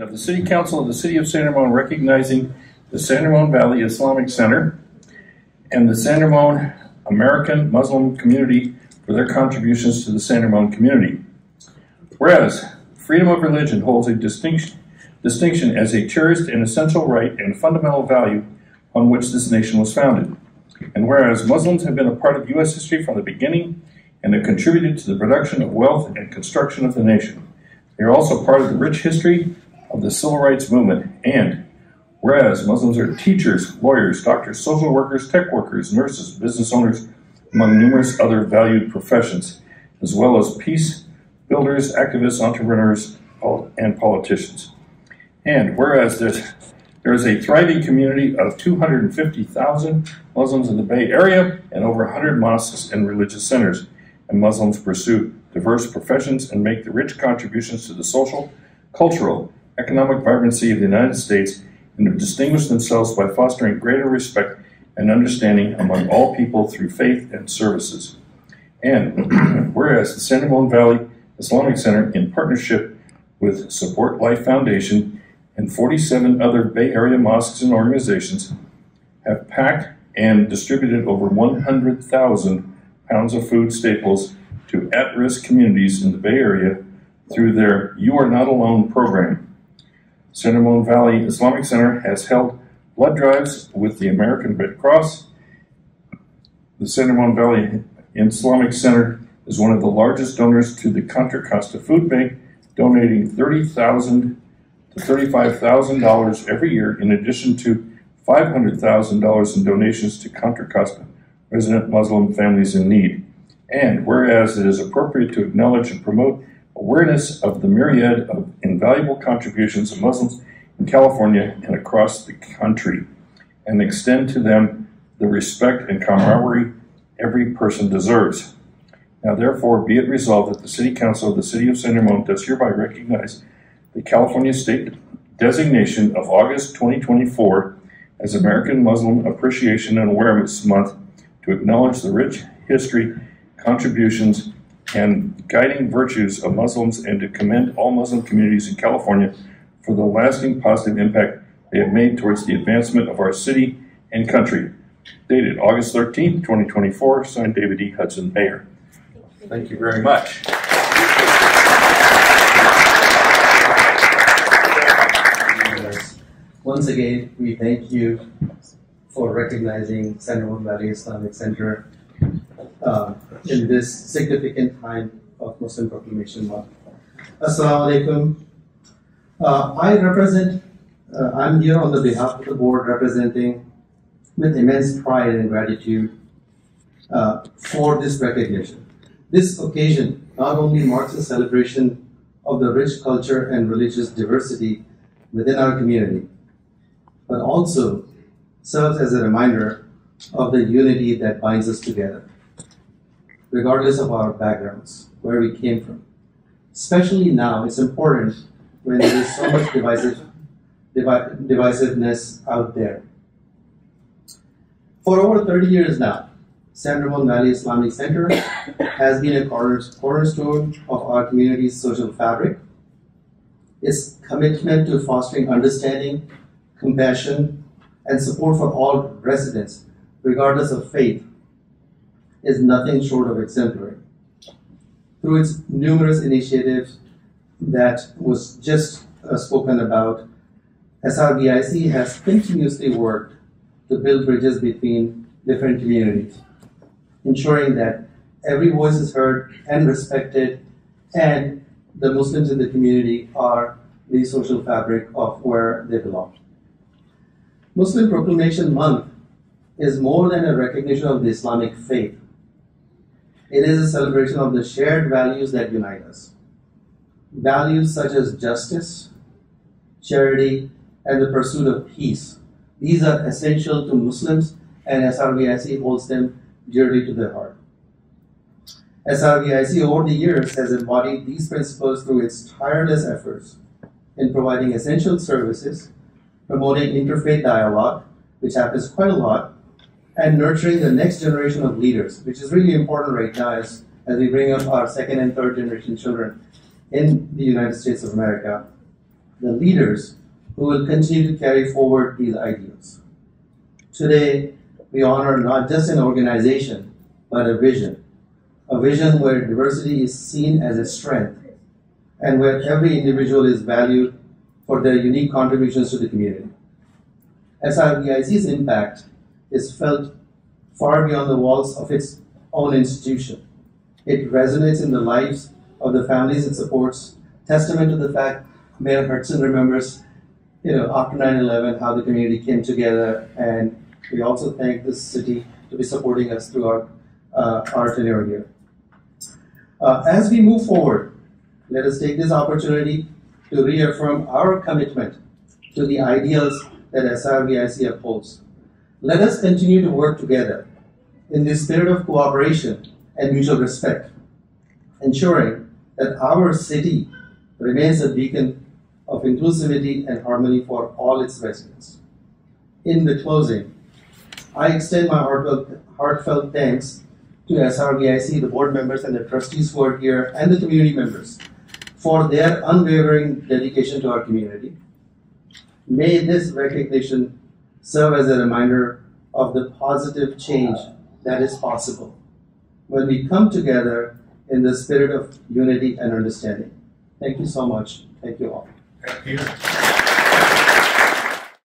Of the City Council of the City of San Ramon recognizing the San Ramon Valley Islamic Center and the San Ramon American Muslim community for their contributions to the San Ramon community. Whereas freedom of religion holds a distinction as a cherished and essential right and fundamental value on which this nation was founded. And whereas Muslims have been a part of U.S. history from the beginning and have contributed to the production of wealth and construction of the nation. They are also part of the rich history of the civil rights movement. And whereas Muslims are teachers, lawyers, doctors, social workers, tech workers, nurses, business owners, among numerous other valued professions, as well as peace builders, activists, entrepreneurs, and politicians. And whereas there is a thriving community of 250,000 Muslims in the Bay Area and over 100 mosques and religious centers, and Muslims pursue diverse professions and make the rich contributions to the social, cultural, economic vibrancy of the United States and have distinguished themselves by fostering greater respect and understanding among all people through faith and services. And whereas the San Ramon Valley Islamic Center, in partnership with Support Life Foundation and 47 other Bay Area mosques and organizations, have packed and distributed over 100,000 pounds of food staples to at-risk communities in the Bay Area through their You Are Not Alone program. San Ramon Valley Islamic Center has held blood drives with the American Red Cross. The San Ramon Valley Islamic Center is one of the largest donors to the Contra Costa Food Bank, donating $30,000 to $35,000 every year, in addition to $500,000 in donations to Contra Costa resident Muslim families in need. And whereas it is appropriate to acknowledge and promote awareness of the myriad of invaluable contributions of Muslims in California and across the country, and extend to them the respect and camaraderie every person deserves. Now therefore be it resolved that the City Council of the City of San Ramon does hereby recognize the California State designation of August 2024 as American Muslim Appreciation and Awareness Month, to acknowledge the rich history, contributions, and guiding virtues of Muslims, and to commend all Muslim communities in California for the lasting positive impact they have made towards the advancement of our city and country. Dated August 13, 2024, signed David E. Hudson, Mayor. Thank you very much. Once again, we thank you for recognizing San Ramon Valley Islamic Center in this significant time of Muslim Proclamation Month. Assalamu alaikum. I'm here on the behalf of the board, representing with immense pride and gratitude for this recognition. This occasion not only marks a celebration of the rich culture and religious diversity within our community, but also serves as a reminder of the unity that binds us together, regardless of our backgrounds, where we came from. Especially now, it's important when there is so much divisiveness out there. For over 30 years now, San Ramon Valley Islamic Center has been a cornerstone of our community's social fabric. Its commitment to fostering understanding, compassion, and support for all residents, regardless of faith, is nothing short of exemplary. Through its numerous initiatives that was just spoken about, SRVIC has continuously worked to build bridges between different communities, ensuring that every voice is heard and respected, and the Muslims in the community are the social fabric of where they belong. Muslim Proclamation Month is more than a recognition of the Islamic faith. It is a celebration of the shared values that unite us. Values such as justice, charity, and the pursuit of peace. These are essential to Muslims, and SRVIC holds them dearly to their heart. SRVIC over the years has embodied these principles through its tireless efforts in providing essential services, promoting interfaith dialogue, which happens quite a lot, and nurturing the next generation of leaders, which is really important right now as we bring up our second and third generation children in the United States of America, the leaders who will continue to carry forward these ideals. Today, we honor not just an organization, but a vision where diversity is seen as a strength and where every individual is valued for their unique contributions to the community. SRVIC's impact is felt far beyond the walls of its own institution. It resonates in the lives of the families it supports, testament to the fact Mayor Hudson remembers, after 9/11, how the community came together, and we also thank the city to be supporting us throughout our tenure here. As we move forward, let us take this opportunity to reaffirm our commitment to the ideals that SRVIC upholds. Let us continue to work together in the spirit of cooperation and mutual respect, ensuring that our city remains a beacon of inclusivity and harmony for all its residents. In the closing, I extend my heartfelt thanks to SRVIC, the board members and the trustees who are here, and the community members for their unwavering dedication to our community. May this recognition serve as a reminder of the positive change that is possible when we come together in the spirit of unity and understanding. Thank you so much. Thank you all. Thank you.